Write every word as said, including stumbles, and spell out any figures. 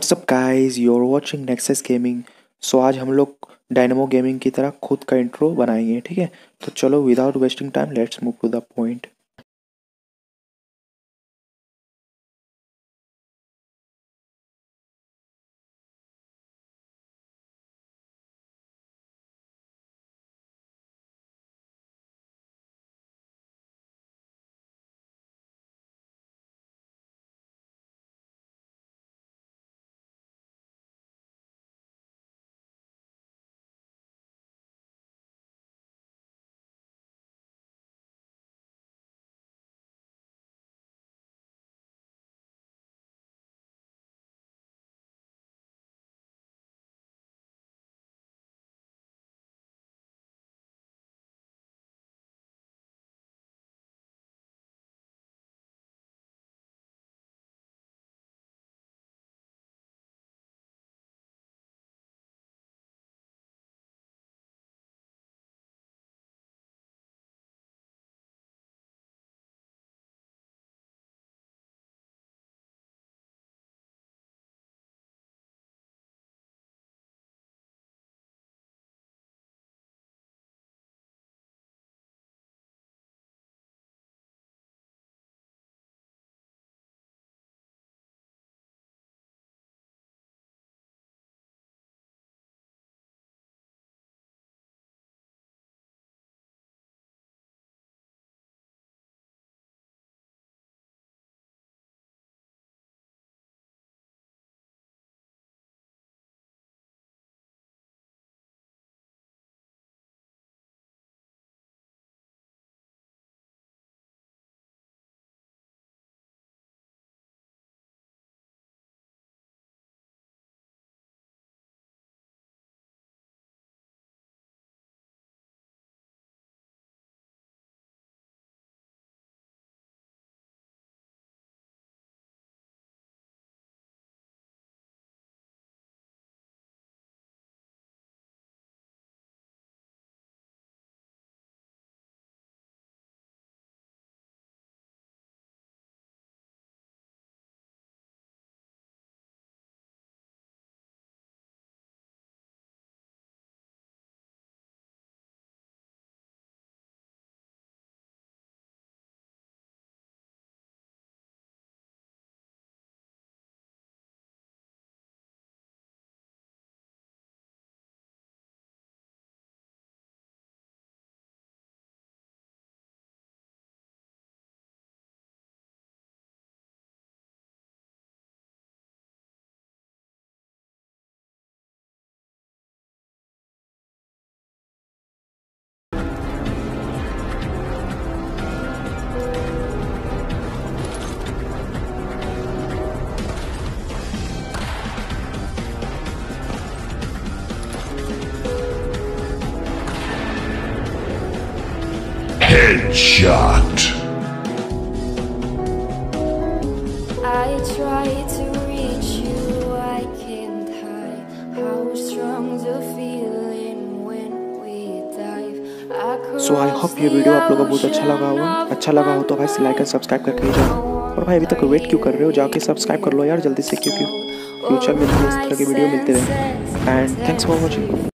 WhatsApp guys, you are watching NxeAxe gaming. So आज हम लोग डायनेमो गेमिंग की तरह खुद का इंट्रो बनाएंगे, ठीक है। तो चलो without wasting time let's move to the point. Shot. I try to reach you, I can't hide how strong the feeling when we dive. So I hope ये वीडियो आप लोगों को बहुत अच्छा लगा होगा। अच्छा लगा हो तो भाई लाइक एंड सब्सक्राइब करके जाओ। और भाई अभी तक वेट क्यों कर रहे हो, जाके सब्सक्राइब कर लो यार जल्दी से, क्योंकि फ्यूचर में इस तरह की वीडियो मिलते रहेंगे। And thanks for watching.